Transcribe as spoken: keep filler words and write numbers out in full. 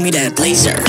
Bring me that laser.